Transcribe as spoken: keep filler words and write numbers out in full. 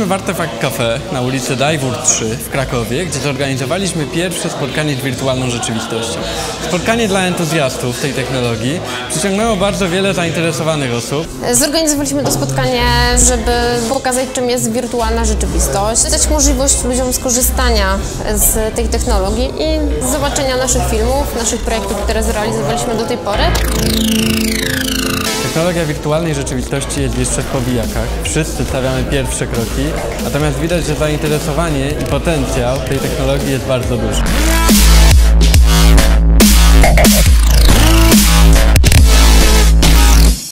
Byliśmy w Artefakt Cafe na ulicy Dajwór trzy w Krakowie, gdzie zorganizowaliśmy pierwsze spotkanie z wirtualną rzeczywistością. Spotkanie dla entuzjastów tej technologii przyciągnęło bardzo wiele zainteresowanych osób. Zorganizowaliśmy to spotkanie, żeby pokazać, czym jest wirtualna rzeczywistość, dać możliwość ludziom skorzystania z tej technologii i zobaczenia naszych filmów, naszych projektów, które zrealizowaliśmy do tej pory. Technologia wirtualnej rzeczywistości jest jeszcze w powijakach. Wszyscy stawiamy pierwsze kroki, natomiast widać, że zainteresowanie i potencjał tej technologii jest bardzo duży.